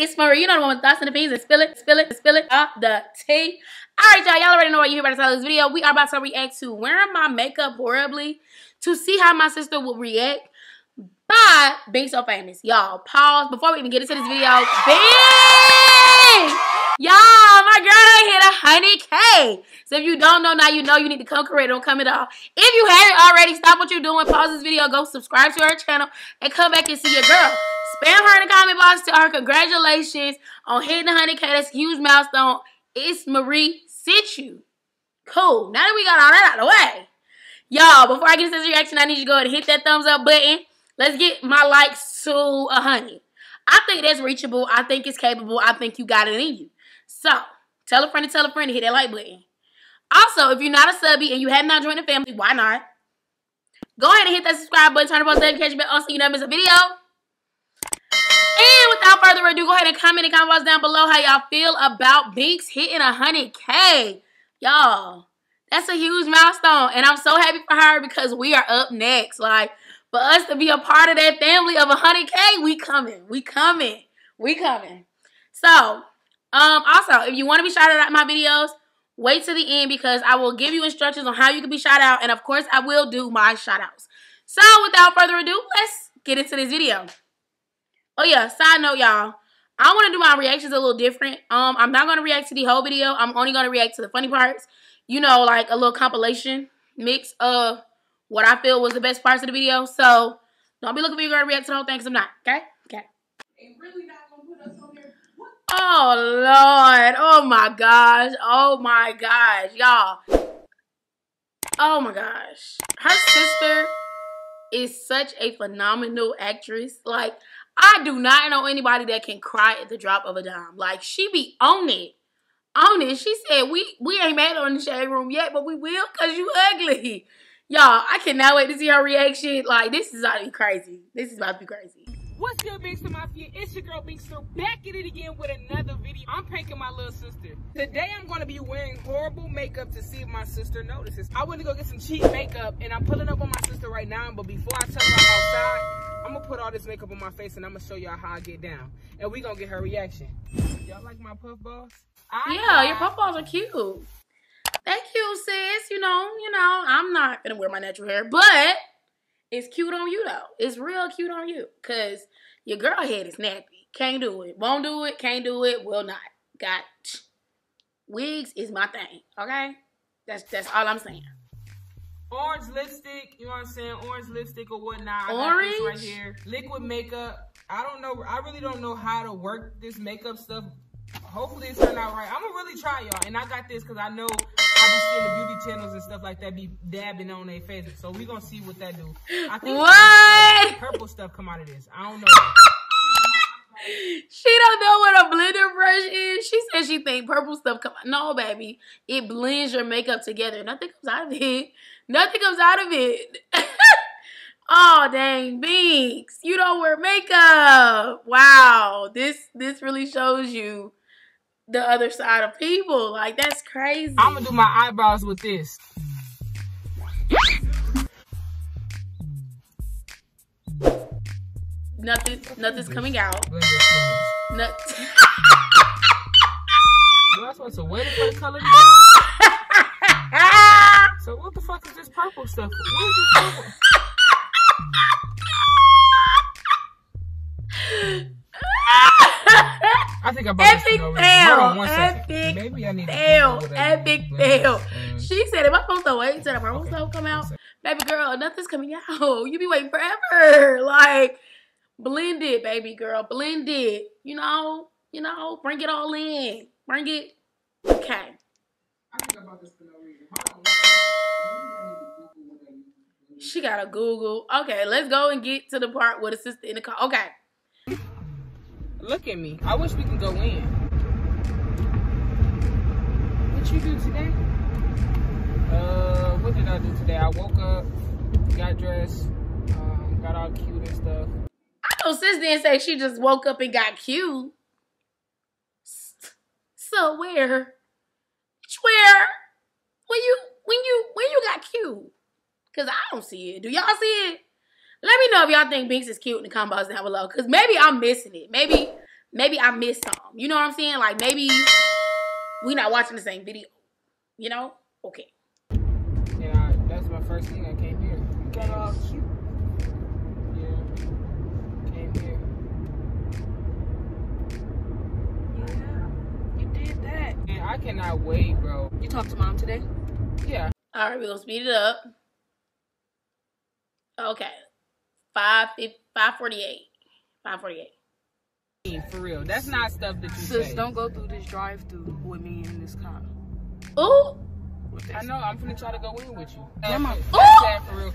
It's for real. You know the one with thoughts and opinions. Spill it up the tea. All right, y'all already know what you hear about the title of this video. We are about to react to wearing my makeup horribly to see how my sister would react by Binks So Famous. Y'all, pause before we even get into this video. Binks! Y'all, my girl hit 100K. So if you don't know now, you know you need to come correct. Don't come at all. If you haven't already, stop what you're doing. Pause this video. Go subscribe to her channel and come back and see your girl. Spam her in the comment box. Tell her congratulations on hitting 100K. That's a huge milestone. It's Marie Situ. Cool. Now that we got all that out of the way, y'all, before I get into this reaction, I need you to go ahead and hit that thumbs up button. Let's get my likes to 100. I think that's reachable. I think it's capable. I think you got it in you. So, tell a friend to hit that like button. Also, if you're not a subby and you have not joined the family, why not? Go ahead and hit that subscribe button. Turn on post notification bell on so you never miss a video. And without further ado, go ahead and comment in the comment box down below how y'all feel about Binks hitting 100K. Y'all, that's a huge milestone. And I'm so happy for her because we are up next. Like, for us to be a part of that family of 100K, we coming. So, also, if you want to be shouted out in my videos, wait to the end because I will give you instructions on how you can be shout out. And, of course, I will do my shout outs. So, without further ado, let's get into this video. Oh, yeah, side note, y'all. I want to do my reactions a little different. I'm not going to react to the whole video. I'm only going to react to the funny parts. You know, like a little compilation mix of what I feel was the best parts of the video. So don't be looking for you to react to the whole thing because I'm not. Okay? Okay. They really not gonna put us on there. What? Oh Lord. Oh my gosh. Oh my gosh. Y'all. Oh my gosh. Her sister is such a phenomenal actress. Like, I do not know anybody that can cry at the drop of a dime. Like, she be on it. On it. She said, we ain't made it on the Shade Room yet, but we will because you ugly. Y'all, I cannot wait to see her reaction. Like, this is about to be crazy. What's good, Binkster Mafia? It's your girl, Binkster, back at it again with another video. I'm pranking my little sister. Today, I'm going to be wearing horrible makeup to see if my sister notices. I went to go get some cheap makeup, and I'm pulling up on my sister right now. But before I tell her I'm outside, I'm going to put all this makeup on my face, and I'm going to show y'all how I get down. And we're going to get her reaction. Y'all like my puff balls? Your puff balls are cute. Thank you, sis. You know, I'm not gonna wear my natural hair, but it's cute on you though. It's real cute on you, cause your girl head is nappy. Can't do it. Won't do it. Can't do it. Will not. Got it. Wigs is my thing. Okay, that's all I'm saying. Orange lipstick. You know what I'm saying? Orange lipstick or whatnot. Orange I got this right here. Liquid makeup. I don't know. I really don't know how to work this makeup stuff. Hopefully it's turned out right. I'm gonna really try, y'all. And I got this because I know. The beauty channels and stuff like that be dabbing on their faces, so we're gonna see what that do. I think what purple stuff come out of this. I don't know. She don't know what a blender brush is. She said she think purple stuff come out. No, baby, it blends your makeup together. Nothing comes out of it. Oh, dang, Binks, you don't wear makeup. Wow, this really shows you the other side of people. Like, that's crazy. I'm gonna do my eyebrows with this. Nothing's coming out. Nothing. Well, I supposed to wait for the color. So what the fuck is this purple stuff? What is this purple? I think I bought epic fail. Epic maybe I need fail. Epic fail. She said, "Am I supposed to wait until the purple stuff come out, baby girl? Nothing's coming out. You be waiting forever. Like, blend it, baby girl. Blend it. You know. Bring it all in. Bring it. Okay. I think I bought this for no reason. Hold on. She gotta Google. Okay, let's go and get to the part with the sister in the car. Okay." Look at me. I wish we could go in. What you do today? What did I do today? I woke up, got dressed, got all cute and stuff. I know sis didn't say she just woke up and got cute. So where? When you got cute? Cause I don't see it. Do y'all see it? Let me know if y'all think Binks is cute in the comments down below, because maybe I'm missing it. Maybe maybe I missed some. You know what I'm saying? Like, maybe we not watching the same video. You know? Okay. Yeah, that's my first thing. I came here. You got off the shoot. Yeah. Came here. Yeah. You did that. And I cannot wait, bro. You talked to mom today? Yeah. All right, we're gonna speed it up. Okay. 5:48. 5:48. For real, that's not stuff that you sis, say. Don't go through this drive-thru with me in this car. Ooh. I know, I'm finna try to go in with you. Come on. Ooh. Oh.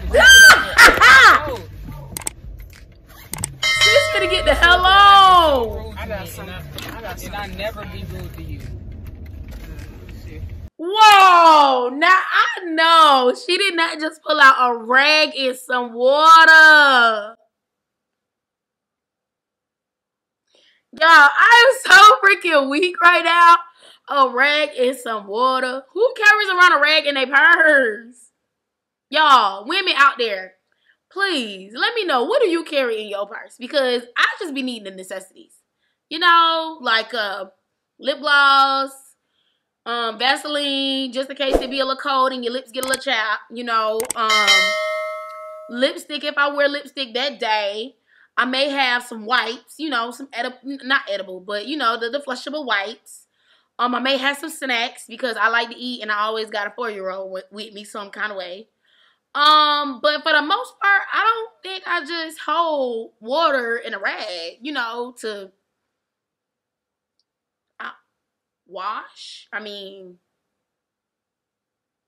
Sis finna get the hell on. And I never be rude to you. Whoa, now I know. She did not just pull out a rag and some water. Y'all, I am so freaking weak right now. A rag and some water. Who carries around a rag in their purse? Y'all, women out there, please let me know, what do you carry in your purse? Because I just be needing the necessities. You know, like lip gloss, Vaseline, just in case it be a little cold and your lips get a little chapped. You know, lipstick, if I wear lipstick that day. I may have some wipes, you know, some not edible, but you know, the flushable wipes. I may have some snacks because I like to eat and I always got a 4-year-old with me some kind of way. But for the most part, I don't think I just hold water in a rag, you know, to wash. I mean,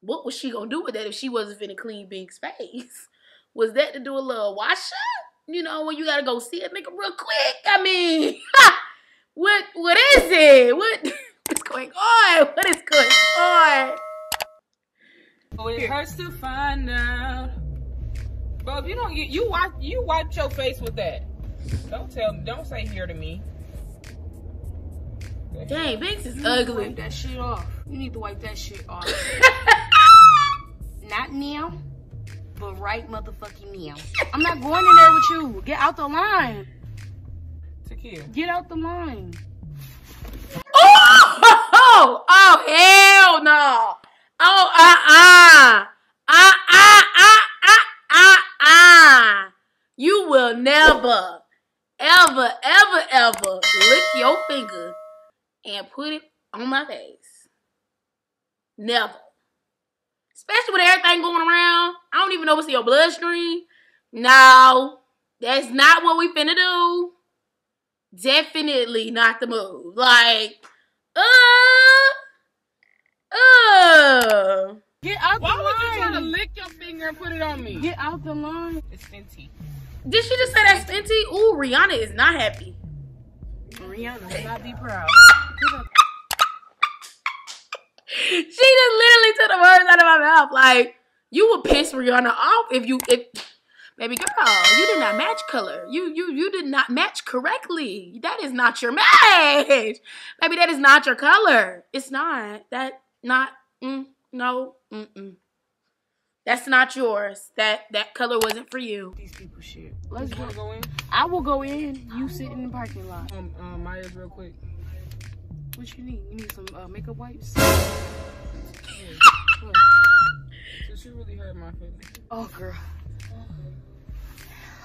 what was she gonna do with that if she wasn't finna clean Bink's face? Was that to do a little wash up? You know, when you gotta go see a nigga real quick. I mean, what is it? What's going on? What is going on? Oh, it hurts to find out. Bro, if you don't, you wipe your face with that. Don't say here to me. Dang, Binks is ugly. Wipe that shit off. You need to wipe that shit off. Not now. But right motherfucking now. I'm not going in there with you. Get out the line. Takiya. Get out the line. Oh! Oh, hell no. Oh, You will never, ever, ever, ever lick your finger and put it on my face. Never. Especially with everything going around. I don't even know what's in your bloodstream. No, that's not what we finna do. Definitely not the move. Like, Get out the line. Why would you try to lick your finger and put it on me? Get out the line. It's Fenty. Did she just say that's Fenty? Ooh, Rihanna is not happy. Rihanna will not be proud. She just literally took the words out of my mouth. Like, you would piss Rihanna off if baby girl, you did not match color. You did not match correctly. That is not your match. Baby, that is not your color. It's not. That's not yours. That color wasn't for you. These people shit. Let's go in. I will go in. You sit in the parking lot. Myers real quick. What you need? You need some makeup wipes? She really hurt my feelings. Oh, girl.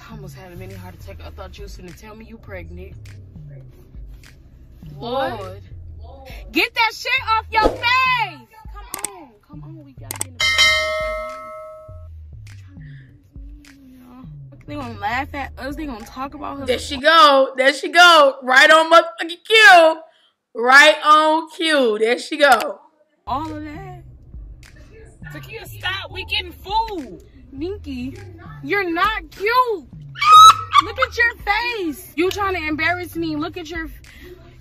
I almost had a mini heart attack. I thought you was gonna tell me you pregnant. Lord. Get that shit off your face! Come on. Come on. We gotta get in the They gonna laugh at us. They gonna talk about her. There she go. There she go. Right on motherfucking cue. Right on cue. There she go. All of that. Takiya, stop. We getting fooled. Binky, you're not cute. Look at your face. You trying to embarrass me. Look at your...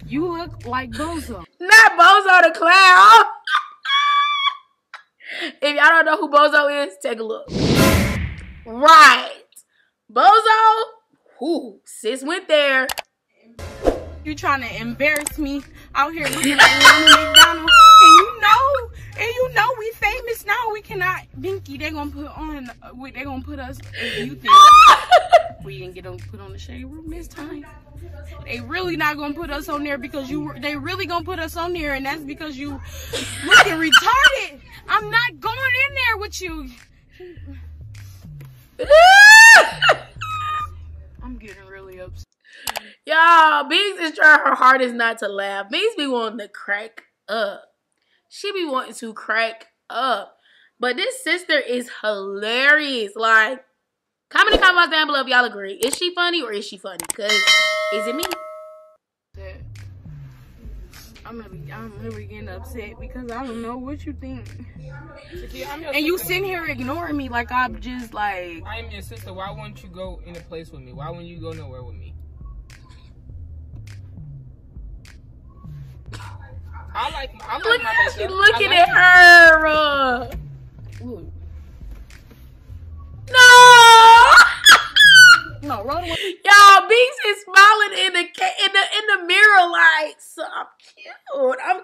You look like Bozo. Not Bozo the Clown. If y'all don't know who Bozo is, take a look. Right. Bozo. Who? Sis went there. You trying to embarrass me out here looking at Ronald McDonald, and you know you know we famous now. We cannot, Binky. They're gonna put on. They're gonna put us. You think we didn't get them put on the Shade Room this time? They really not gonna put us on there because you. They really gonna put us on there, and that's because you looking retarded. I'm not going in there with you. I'm getting really upset. Y'all, Binks is trying her hardest not to laugh. Binks be wanting to crack up. She be wanting to crack up. But this sister is hilarious. Like, comment in the comments down below if y'all agree. Is she funny or is she funny? Because, is it me? I'm really getting upset because I don't know what you think. And you sitting here ignoring me like I'm just like... I am your sister. Why wouldn't you go in a place with me? Why wouldn't you go nowhere with me? I like look how she's looking at her. Ooh. No, Ronald. Y'all, Binks is smiling in the mirror like, so I'm cute. I'm,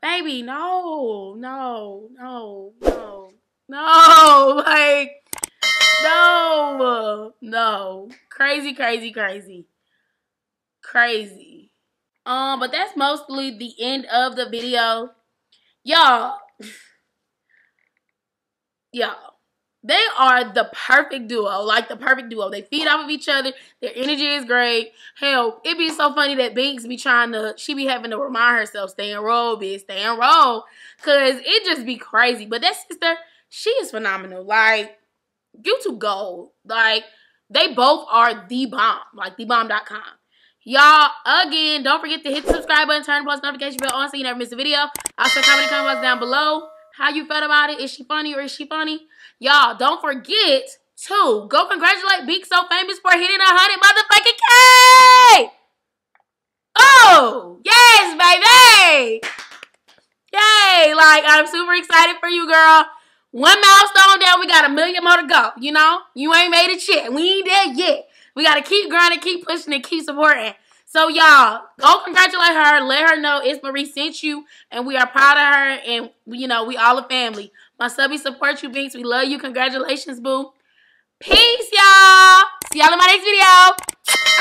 baby, no, like, no, crazy. But that's mostly the end of the video, y'all. They are the perfect duo, like the perfect duo. They feed off of each other. Their energy is great. Hell, it'd be so funny that Binks be having to remind herself, stay in roll, bitch, stay in roll. Because it just be crazy. But that sister, she is phenomenal. Like, YouTube gold. Like, they both are the bomb. Like, thebomb.com. Y'all, again, don't forget to hit the subscribe button, turn the post notification bell on so you never miss a video. Also, comment in the comments down below how you felt about it. Is she funny or is she funny? Y'all, don't forget to go congratulate Binks So Famous for hitting 100 motherfucking K! Oh, yes, baby! Yay! Like, I'm super excited for you, girl. One milestone down, we got 1 million more to go, you know? You ain't made it yet. We ain't there yet. We got to keep grinding, keep pushing, and keep supporting. So, y'all, go congratulate her. Let her know It's Marie sent you, and we are proud of her, and, you know, we all a family. My subby supports you, Binks. We love you. Congratulations, boo. Peace, y'all. See y'all in my next video. All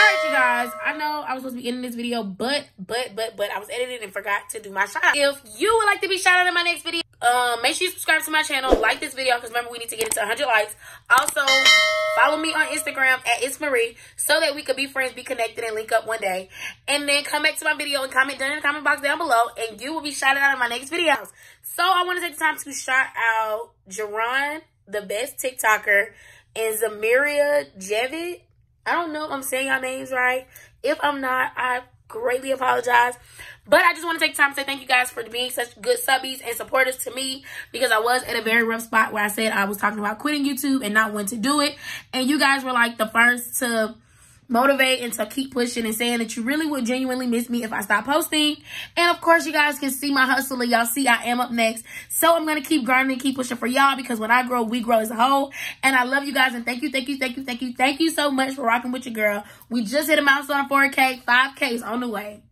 right, you guys. I know I was supposed to be ending this video, but I was editing and forgot to do my shout out. If you would like to be shout out in my next video, make sure you subscribe to my channel, like this video, because remember, we need to get it to 100 likes. Also, follow me on Instagram at It's Marie so that we could be friends, be connected, and link up one day. And then come back to my video and comment down in the comment box down below, and you will be shouted out in my next videos. So, I want to take the time to shout out Jeron, the best TikToker, and Zamiria Jevit. I don't know if I'm saying y'all names right. If I'm not, I greatly apologize. But I just want to take time to say thank you guys for being such good subbies and supporters to me, because I was in a very rough spot where I said I was talking about quitting YouTube and not when to do it. And you guys were like the first to motivate and to keep pushing and saying that you really would genuinely miss me if I stopped posting. And of course, you guys can see my hustle and y'all see I am up next. So I'm going to keep grinding and keep pushing for y'all, because when I grow, we grow as a whole. And I love you guys, and thank you so much for rocking with your girl. We just hit a milestone of 4K. 5K is on the way.